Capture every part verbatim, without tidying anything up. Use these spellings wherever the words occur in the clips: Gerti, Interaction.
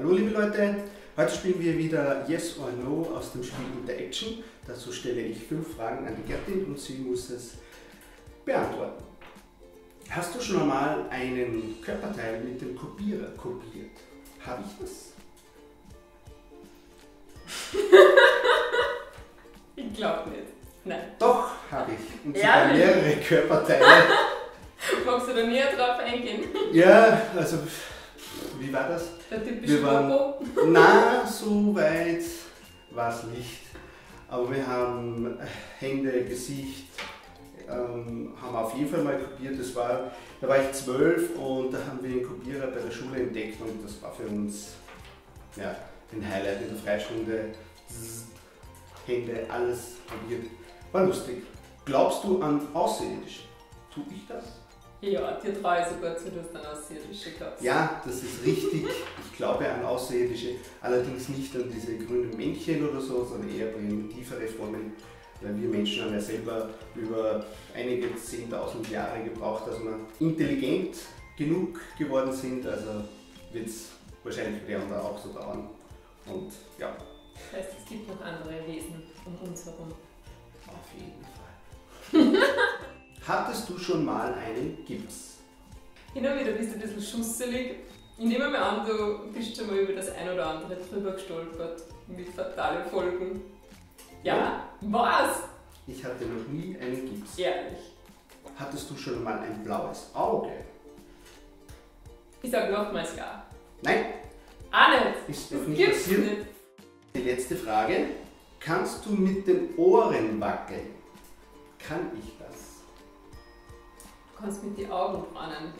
Hallo liebe Leute, heute spielen wir wieder Yes or No aus dem Spiel Interaction. Dazu stelle ich fünf Fragen an die Gerti und sie muss es beantworten. Hast du schon einmal einen Körperteil mit dem Kopierer kopiert? Habe ich das? Ich glaube nicht. Nein. Doch, habe ich. Und sogar ja, mehrere Körperteile. Magst du da näher drauf eingehen? Ja, also wie war das? Der typische Popo? Na, so weit war es nicht. Aber wir haben Hände, Gesicht, ähm, haben auf jeden Fall mal kopiert. Das war, da war ich zwölf und da haben wir einen Kopierer bei der Schule entdeckt und das war für uns ja, ein Highlight in der Freistunde. Hände, alles probiert. War lustig. Glaubst du an Außerirdische? Tue ich das? Ja, dir traue ich sogar zu, dass du an Außerirdische glaubst. Ja, das ist richtig. Ich glaube an Außerirdische, allerdings nicht an diese grünen Männchen oder so, sondern eher primitivere Formen, weil wir Menschen haben ja selber über einige zehntausend Jahre gebraucht, dass wir intelligent genug geworden sind, also wird es wahrscheinlich bei anderen auch so dauern. Und ja. Das heißt, es gibt noch andere Wesen um uns herum. Auf jeden Fall. Hattest du schon mal einen Gips? Hin und wieder bist du ein bisschen schusselig. Ich nehme mir an, du bist schon mal über das ein oder andere drüber gestolpert. Mit fatalen Folgen. Ja, ja. Was? Ich hatte noch nie einen Gips. Ehrlich. Hattest du schon mal ein blaues Auge? Ich sage nochmals ja. Nein. Ah, nicht. Ist das nicht passiert? Nicht. Die letzte Frage. Kannst du mit den Ohren wackeln? Kann ich das? Du kannst mit den Augenbrauen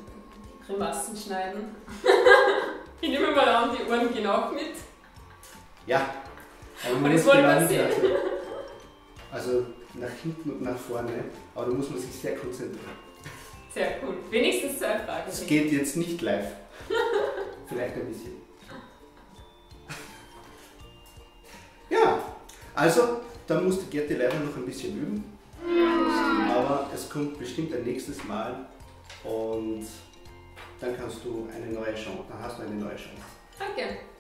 Grimassen schneiden. Ich nehme mal an, die Ohren gehen auch mit. Ja. Aber das wollen wir sehen. Also nach hinten und nach vorne. Aber da muss man sich sehr konzentrieren. Sehr cool. Wenigstens zwei Fragen. Das geht jetzt nicht live. Vielleicht ein bisschen. Also, da muss die Gerti leider noch ein bisschen üben, aber es kommt bestimmt ein nächstes Mal und dann kannst du eine neue Chance, dann hast du eine neue Chance. Danke. Okay.